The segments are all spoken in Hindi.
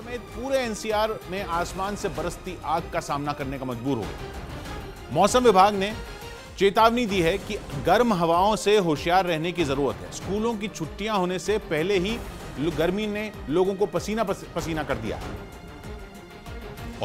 समेत पूरे एनसीआर में आसमान से बरसती आग का सामना करने का मजबूर हो गया। मौसम विभाग ने चेतावनी दी है कि गर्म हवाओं से होशियार रहने की जरूरत है। स्कूलों की छुट्टियां होने से पहले ही गर्मी ने लोगों को पसीना कर दिया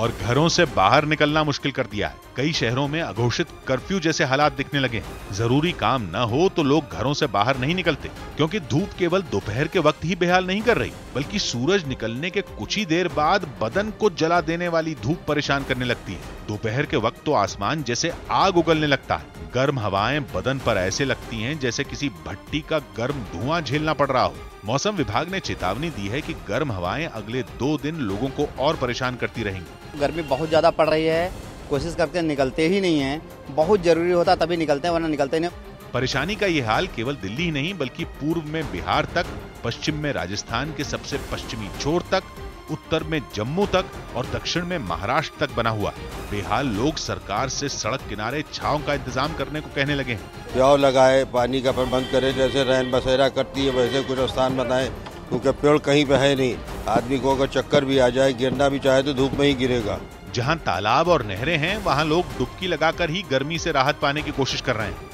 और घरों से बाहर निकलना मुश्किल कर दिया है। कई शहरों में अघोषित कर्फ्यू जैसे हालात दिखने लगे हैं। जरूरी काम न हो तो लोग घरों से बाहर नहीं निकलते, क्योंकि धूप केवल दोपहर के वक्त ही बेहाल नहीं कर रही, बल्कि सूरज निकलने के कुछ ही देर बाद बदन को जला देने वाली धूप परेशान करने लगती है। दोपहर के वक्त तो आसमान जैसे आग उगलने लगता है। गर्म हवाएं बदन पर ऐसे लगती हैं जैसे किसी भट्टी का गर्म धुआं झेलना पड़ रहा हो। मौसम विभाग ने चेतावनी दी है कि गर्म हवाएं अगले 2 दिन लोगों को और परेशान करती रहेंगी। गर्मी बहुत ज्यादा पड़ रही है, कोशिश करते हैं निकलते ही नहीं है, बहुत जरूरी होता तभी निकलते हैं, वरना निकलते नहीं। परेशानी का ये हाल केवल दिल्ली ही नहीं, बल्कि पूर्व में बिहार तक, पश्चिम में राजस्थान के सबसे पश्चिमी छोर तक, उत्तर में जम्मू तक और दक्षिण में महाराष्ट्र तक बना हुआ। बेहाल लोग सरकार से सड़क किनारे छांव का इंतजाम करने को कहने लगे हैं। प्याव लगाए, पानी का प्रबंध करें, जैसे रैन बसेरा करती है वैसे कुछ स्थान बनाए, क्योंकि पेड़ कहीं पे है नहीं। आदमी को अगर चक्कर भी आ जाए, गिरना भी चाहे तो धूप में ही गिरेगा। जहाँ तालाब और नहरें हैं वहाँ लोग डुबकी लगाकर ही गर्मी से राहत पाने की कोशिश कर रहे हैं।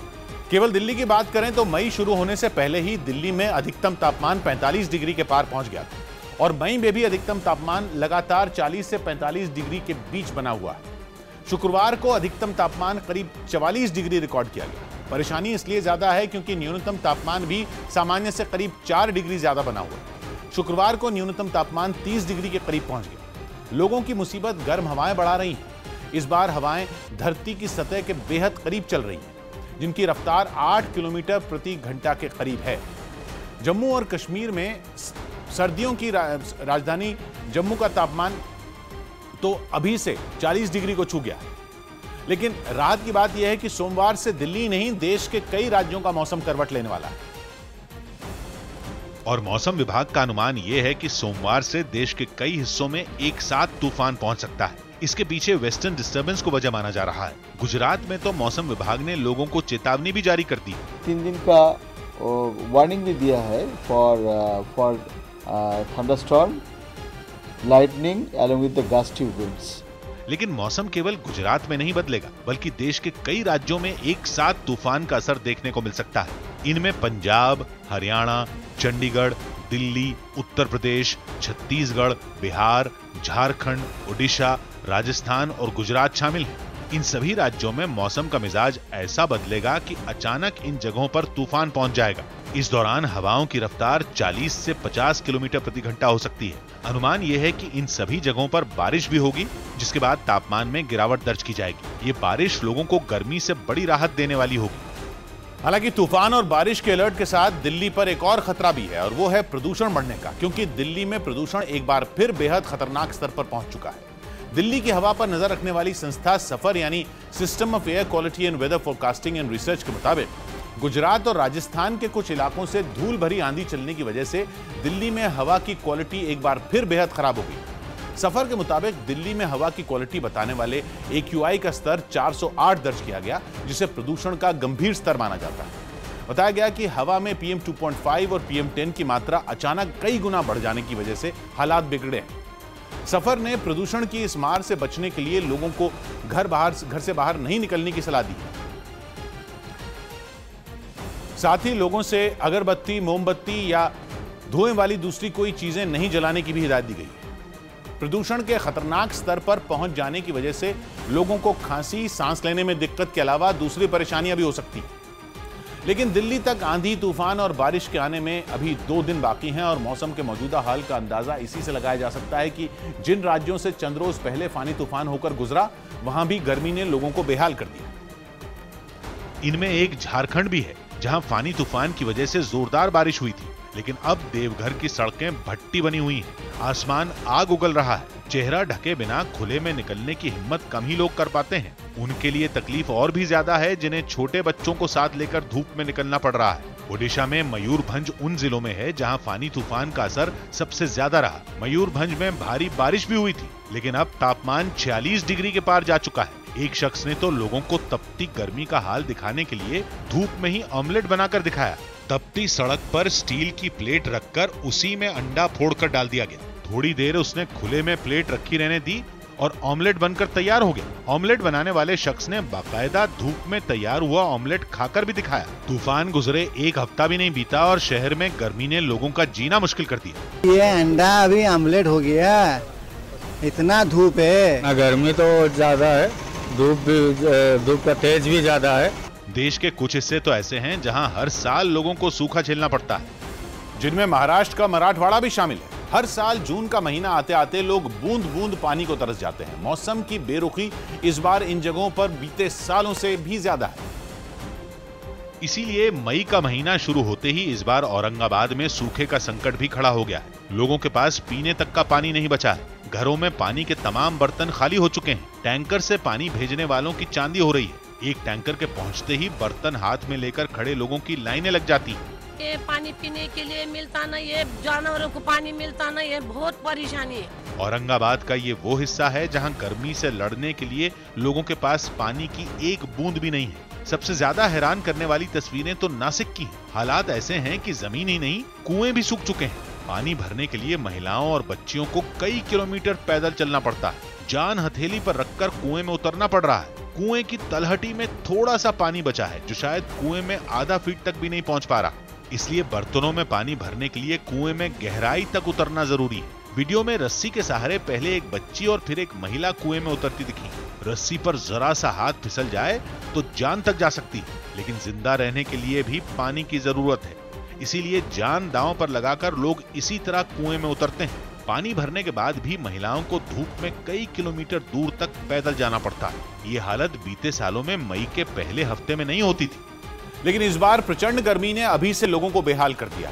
केवल दिल्ली की बात करें तो मई शुरू होने से पहले ही दिल्ली में अधिकतम तापमान 45 डिग्री के पार पहुँच गया था और मई में भी अधिकतम तापमान लगातार 40 से 45 डिग्री के बीच बना हुआ है। शुक्रवार को अधिकतम तापमान करीब 44 डिग्री रिकॉर्ड किया गया। परेशानी इसलिए ज्यादा है क्योंकि न्यूनतम तापमान भी सामान्य से करीब 4 डिग्री ज्यादा बना हुआ है। शुक्रवार को न्यूनतम तापमान 30 डिग्री के करीब पहुंच गया। लोगों की मुसीबत गर्म हवाएं बढ़ा रही हैं। इस बार हवाएं धरती की सतह के बेहद करीब चल रही हैं, जिनकी रफ्तार 8 किलोमीटर प्रति घंटा के करीब है। जम्मू और कश्मीर में सर्दियों की राजधानी जम्मू का तापमान तो अभी से 40 डिग्री को छू गया है, लेकिन राहत की बात यह है कि सोमवार से दिल्ली नहीं देश के कई राज्यों का मौसम करवट लेने वाला है और मौसम विभाग का अनुमान यह है कि सोमवार से देश के कई हिस्सों में एक साथ तूफान पहुंच सकता है। इसके पीछे वेस्टर्न डिस्टरबेंस को वजह माना जा रहा है। गुजरात में तो मौसम विभाग ने लोगों को चेतावनी भी जारी कर दी, 3 दिन का वार्निंग भी दिया है for thunderstorm, lightning along with the gusty winds। लेकिन मौसम केवल गुजरात में नहीं बदलेगा, बल्कि देश के कई राज्यों में एक साथ तूफान का असर देखने को मिल सकता है। इनमें पंजाब, हरियाणा, चंडीगढ़, दिल्ली, उत्तर प्रदेश, छत्तीसगढ़, बिहार, झारखंड, ओडिशा, राजस्थान और गुजरात शामिल हैं। इन सभी राज्यों में मौसम का मिजाज ऐसा बदलेगा कि अचानक इन जगहों पर तूफान पहुंच जाएगा। इस दौरान हवाओं की रफ्तार 40 से 50 किलोमीटर प्रति घंटा हो सकती है। अनुमान यह है कि इन सभी जगहों पर बारिश भी होगी, जिसके बाद तापमान में गिरावट दर्ज की जाएगी। ये बारिश लोगों को गर्मी से बड़ी राहत देने वाली होगी। हालांकि तूफान और बारिश के अलर्ट के साथ दिल्ली पर एक और खतरा भी है और वो है प्रदूषण बढ़ने का, क्योंकि दिल्ली में प्रदूषण एक बार फिर बेहद खतरनाक स्तर पर पहुंच चुका है। दिल्ली की हवा पर नजर रखने वाली संस्था सफर यानी system of air quality and weather forecasting and research के मुताबिक गुजरात और राजस्थान के कुछ इलाकों से धूल भरी आंधी चलने की वजह से दिल्ली में हवा की क्वालिटी एक बार फिर बेहद खराब हो गई। सफर के मुताबिक दिल्ली में हवा की क्वालिटी बताने वाले एक्यूआई का स्तर 408 दर्ज किया गया, जिसे प्रदूषण का गंभीर स्तर माना जाता है। बताया गया कि हवा में पीएम 2.5 और पीएम 10 की मात्रा अचानक कई गुना बढ़ जाने की वजह से हालात बिगड़े हैं। सफर ने प्रदूषण की इस मार से बचने के लिए लोगों को घर से बाहर नहीं निकलने की सलाह दी। साथ ही लोगों से अगरबत्ती, मोमबत्ती या धुएं वाली दूसरी कोई चीजें नहीं जलाने की भी हिदायत दी गई। प्रदूषण के खतरनाक स्तर पर पहुंच जाने की वजह से लोगों को खांसी, सांस लेने में दिक्कत के अलावा दूसरी परेशानियां भी हो सकती हैं। लेकिन दिल्ली तक आंधी, तूफान और बारिश के आने में अभी 2 दिन बाकी हैं और मौसम के मौजूदा हाल का अंदाजा इसी से लगाया जा सकता है कि जिन राज्यों से चंद रोज पहले फानी तूफान होकर गुजरा, वहां भी गर्मी ने लोगों को बेहाल कर दिया। इनमें एक झारखंड भी है, जहां फानी तूफान की वजह से जोरदार बारिश हुई थी, लेकिन अब देवघर की सड़कें भट्टी बनी हुई हैं, आसमान आग उगल रहा है। चेहरा ढके बिना खुले में निकलने की हिम्मत कम ही लोग कर पाते हैं। उनके लिए तकलीफ और भी ज्यादा है जिन्हें छोटे बच्चों को साथ लेकर धूप में निकलना पड़ रहा है। ओडिशा में मयूरभंज उन जिलों में है जहां फानी तूफान का असर सबसे ज्यादा रहा। मयूरभंज में भारी बारिश भी हुई थी, लेकिन अब तापमान 46 डिग्री के पार जा चुका है। एक शख्स ने तो लोगों को तपती गर्मी का हाल दिखाने के लिए धूप में ही ऑमलेट बनाकर दिखाया। तपती सड़क पर स्टील की प्लेट रखकर उसी में अंडा फोड़कर डाल दिया गया। थोड़ी देर उसने खुले में प्लेट रखी रहने दी और ऑमलेट बनकर तैयार हो गया। ऑमलेट बनाने वाले शख्स ने बाकायदा धूप में तैयार हुआ ऑमलेट खाकर भी दिखाया। तूफान गुजरे एक हफ्ता भी नहीं बीता और शहर में गर्मी ने लोगों का जीना मुश्किल कर दिया। ये अंडा अभी ऑमलेट हो गया, इतना धूप है, गर्मी तो ज्यादा है, धूप का तेज भी ज्यादा है। देश के कुछ हिस्से तो ऐसे हैं जहां हर साल लोगों को सूखा झेलना पड़ता है, जिनमें महाराष्ट्र का मराठवाड़ा भी शामिल है। हर साल जून का महीना आते आते लोग बूंद बूंद पानी को तरस जाते हैं। मौसम की बेरुखी इस बार इन जगहों पर बीते सालों से भी ज्यादा है। इसीलिए मई का महीना शुरू होते ही इस बार औरंगाबाद में सूखे का संकट भी खड़ा हो गया है। लोगों के पास पीने तक का पानी नहीं बचा है। घरों में पानी के तमाम बर्तन खाली हो चुके हैं। टैंकर से पानी भेजने वालों की चांदी हो रही है। एक टैंकर के पहुंचते ही बर्तन हाथ में लेकर खड़े लोगों की लाइनें लग जाती हैं। पानी पीने के लिए मिलता नहीं है, जानवरों को पानी मिलता नहीं है, बहुत परेशानी है। औरंगाबाद का ये वो हिस्सा है जहां गर्मी से लड़ने के लिए लोगों के पास पानी की एक बूंद भी नहीं है। सबसे ज्यादा हैरान करने वाली तस्वीरें तो नासिक की। हालात ऐसे हैं कि जमीन ही नहीं, कुएं भी सूख चुके हैं। पानी भरने के लिए महिलाओं और बच्चियों को कई किलोमीटर पैदल चलना पड़ता है। जान हथेली पर रखकर कुएं में उतरना पड़ रहा है। कुएं की तलहटी में थोड़ा सा पानी बचा है, जो शायद कुएं में आधा फीट तक भी नहीं पहुंच पा रहा। इसलिए बर्तनों में पानी भरने के लिए कुएं में गहराई तक उतरना जरूरी है। वीडियो में रस्सी के सहारे पहले एक बच्ची और फिर एक महिला कुएं में उतरती दिखी। रस्सी पर जरा सा हाथ फिसल जाए तो जान तक जा सकती है, लेकिन जिंदा रहने के लिए भी पानी की जरूरत है। इसीलिए जान दांव पर लगाकर लोग इसी तरह कुएं में उतरते हैं। पानी भरने के बाद भी महिलाओं को धूप में कई किलोमीटर दूर तक पैदल जाना पड़ता है। ये हालत बीते सालों में मई के पहले हफ्ते में नहीं होती थी, लेकिन इस बार प्रचंड गर्मी ने अभी से लोगों को बेहाल कर दिया।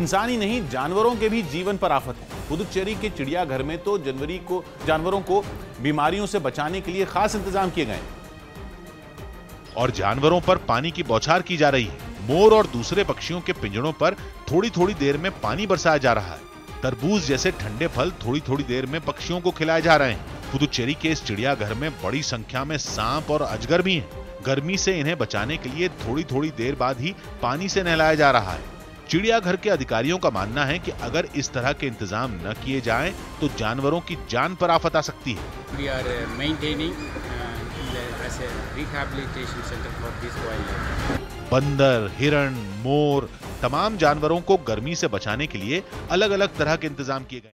इंसान ही नहीं, जानवरों के भी जीवन पर आफत है। पुदुचेरी के चिड़ियाघर में तो जनवरी को जानवरों को बीमारियों से बचाने के लिए खास इंतजाम किए गए और जानवरों पर पानी की बौछार की जा रही है। मोर और दूसरे पक्षियों के पिंजड़ों पर थोड़ी थोड़ी देर में पानी बरसाया जा रहा है। तरबूज जैसे ठंडे फल थोड़ी थोड़ी देर में पक्षियों को खिलाए जा रहे हैं। पुदुचेरी के इस चिड़ियाघर में बड़ी संख्या में सांप और अजगर भी हैं। गर्मी से इन्हें बचाने के लिए थोड़ी थोड़ी देर बाद ही पानी से नहलाया जा रहा है। चिड़ियाघर के अधिकारियों का मानना है कि अगर इस तरह के इंतजाम न किए जाएं तो जानवरों की जान पर आफत आ सकती है। We are maintaining as a rehabilitation center for these wildlife. बंदर, हिरण, मोर, तमाम जानवरों को गर्मी से बचाने के लिए अलग अलग तरह के इंतजाम किए गए।